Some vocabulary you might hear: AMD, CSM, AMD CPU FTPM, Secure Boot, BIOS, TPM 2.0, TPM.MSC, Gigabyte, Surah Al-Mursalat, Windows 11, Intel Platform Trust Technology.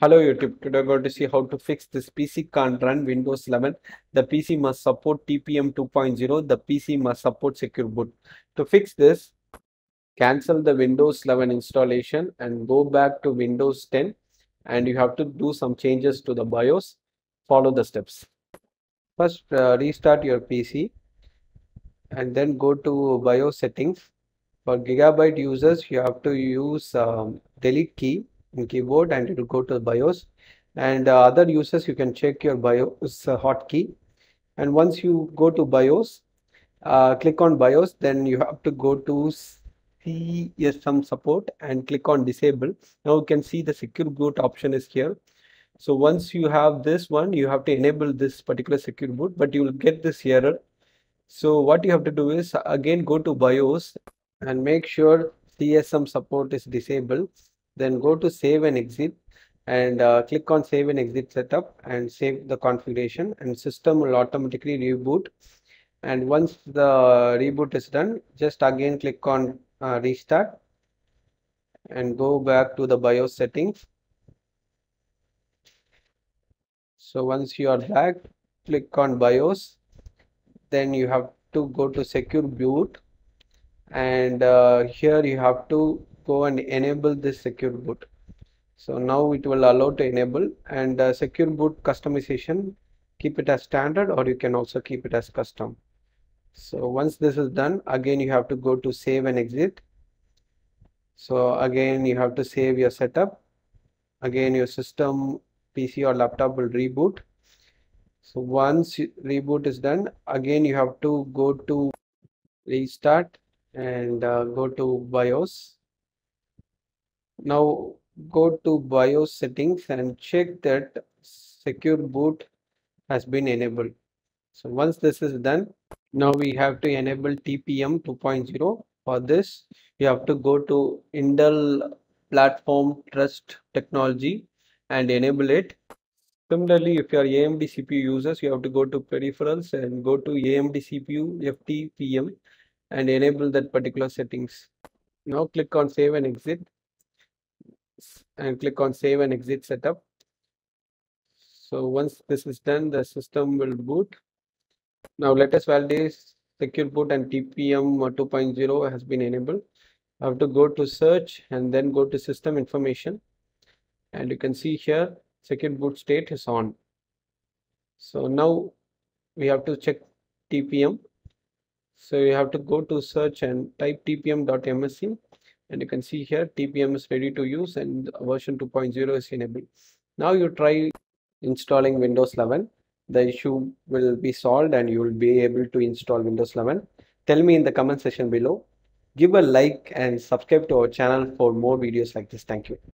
Hello YouTube, today I'm going to see how to fix this PC can't run Windows 11. The PC must support TPM 2.0. The PC must support Secure Boot. To fix this, cancel the Windows 11 installation and go back to Windows 10. And you have to do some changes to the BIOS. Follow the steps. First, restart your PC. And then go to BIOS settings. For Gigabyte users, you have to use delete key in keyboard and it will go to the BIOS, and other users you can check your BIOS hotkey. And once you go to BIOS, click on BIOS, then you have to go to CSM support and click on disable. Now you can see the Secure Boot option is here. So once you have this one, you have to enable this particular Secure Boot, but you will get this error. So what you have to do is again go to BIOS and make sure CSM support is disabled. Then go to save and exit and click on save and exit setup and save the configuration, and system will automatically reboot. And once the reboot is done, just again click on restart and go back to the BIOS settings. So once you are back, click on BIOS, then you have to go to Secure Boot, and here you have to go and enable this Secure Boot. So now it will allow to enable. And Secure Boot customization, keep it as standard or you can also keep it as custom. So once this is done, again you have to go to save and exit. So again you have to save your setup. Again your system, PC or laptop will reboot. So once reboot is done, again you have to go to restart and go to BIOS. Now go to BIOS settings and check that Secure Boot has been enabled. So once this is done, now we have to enable TPM 2.0. For this, you have to go to Intel Platform Trust Technology and enable it. Similarly, if you are AMD CPU users, you have to go to peripherals and go to AMD CPU FTPM and enable that particular settings. Now click on save and exit. And click on save and exit setup. So once this is done, the system will boot. Now let us validate Secure Boot and TPM 2.0 has been enabled. I have to go to search and then go to system information, and you can see here Secure Boot state is on. So now we have to check TPM. So you have to go to search and type TPM.MSC. And you can see here TPM is ready to use and version 2.0 is enabled. Now you try installing Windows 11. The issue will be solved and you will be able to install Windows 11. Tell me in the comment section below. Give a like and subscribe to our channel for more videos like this. Thank you.